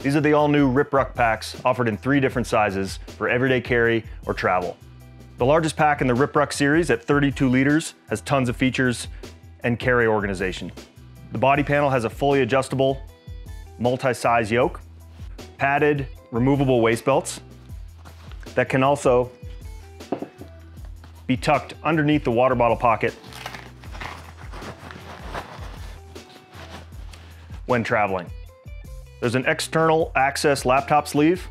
These are the all-new RipRuck packs offered in 3 different sizes for everyday carry or travel. The largest pack in the RipRuck series at 32 liters has tons of features and carry organization. The body panel has a fully adjustable multi-size yoke, padded removable waist belts that can also be tucked underneath the water bottle pocket when traveling. There's an external access laptop sleeve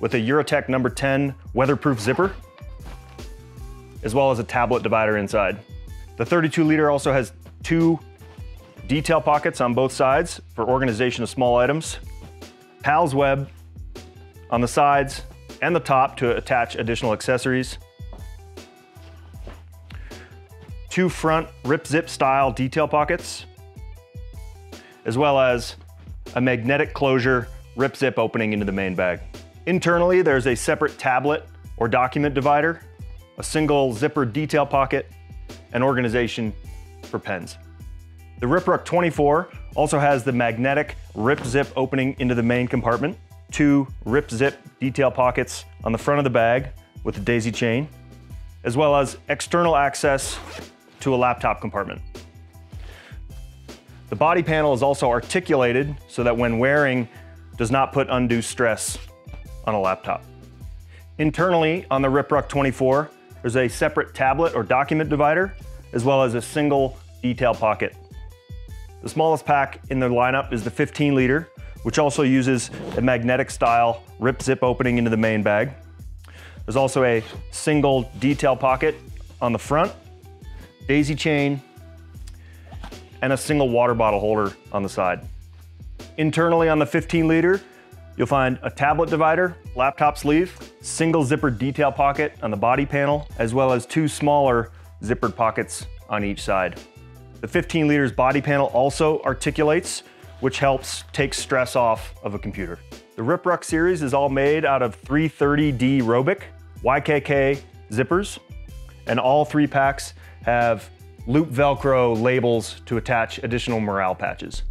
with a Eurotech number 10 weatherproof zipper, as well as a tablet divider inside. The 32 liter also has 2 detail pockets on both sides for organization of small items, PAL's web on the sides and the top to attach additional accessories, 2 front rip-zip style detail pockets, as well as a magnetic closure rip-zip opening into the main bag. Internally, there's a separate tablet or document divider, a single zipper detail pocket, and organization for pens. The RipRuck 24 also has the magnetic rip-zip opening into the main compartment, 2 rip-zip detail pockets on the front of the bag with a daisy chain, as well as external access to a laptop compartment. The body panel is also articulated so that when wearing, does not put undue stress on a laptop. Internally on the RipRuck 24, there's a separate tablet or document divider, as well as a single detail pocket. The smallest pack in their lineup is the 15 liter, which also uses a magnetic style rip zip opening into the main bag. There's also a single detail pocket on the front, daisy chain, and a single water bottle holder on the side. Internally on the 15 liter, you'll find a tablet divider, laptop sleeve, single zipper detail pocket on the body panel, as well as 2 smaller zippered pockets on each side. The 15 liter's body panel also articulates, which helps take stress off of a computer. The RipRuck series is all made out of 330D Robic, YKK zippers, and all 3 packs have loop Velcro labels to attach additional morale patches.